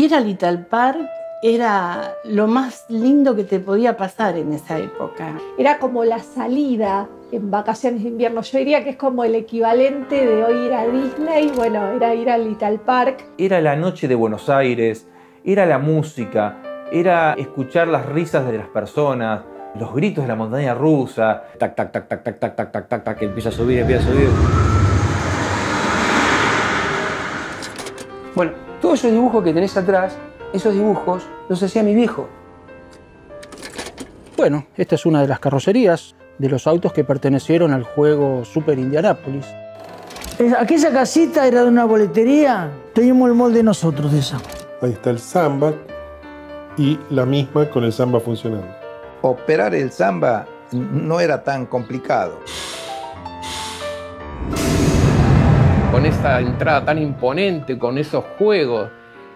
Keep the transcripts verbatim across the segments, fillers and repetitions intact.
Ir al Ital Park era lo más lindo que te podía pasar en esa época. Era como la salida en vacaciones de invierno. Yo diría que es como el equivalente de hoy ir a Disney. Bueno, era ir al Ital Park. Era la noche de Buenos Aires, era la música, era escuchar las risas de las personas, los gritos de la montaña rusa. Tac, tac, tac, tac, tac, tac, tac, tac, tac, tac, que empieza a subir, empieza a subir. Bueno, todos esos dibujos que tenés atrás, esos dibujos los hacía mi viejo. Bueno, esta es una de las carrocerías de los autos que pertenecieron al juego Super Indianapolis. Aquella casita era de una boletería. Teníamos el molde nosotros de esa. Ahí está el Zamba y la misma con el Zamba funcionando. Operar el Zamba no era tan complicado. Con esa entrada tan imponente, con esos juegos,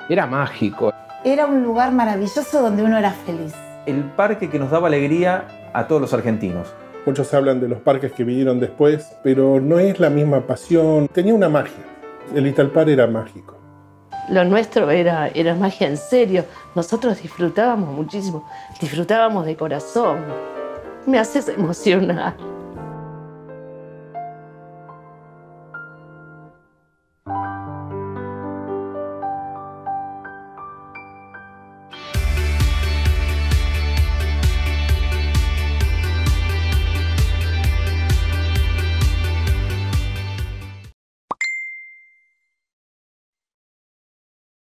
era mágico. Era un lugar maravilloso donde uno era feliz. El parque que nos daba alegría a todos los argentinos. Muchos hablan de los parques que vinieron después, pero no es la misma pasión. Tenía una magia. El Ital Park era mágico. Lo nuestro era, era magia en serio. Nosotros disfrutábamos muchísimo. Disfrutábamos de corazón. Me haces emocionar.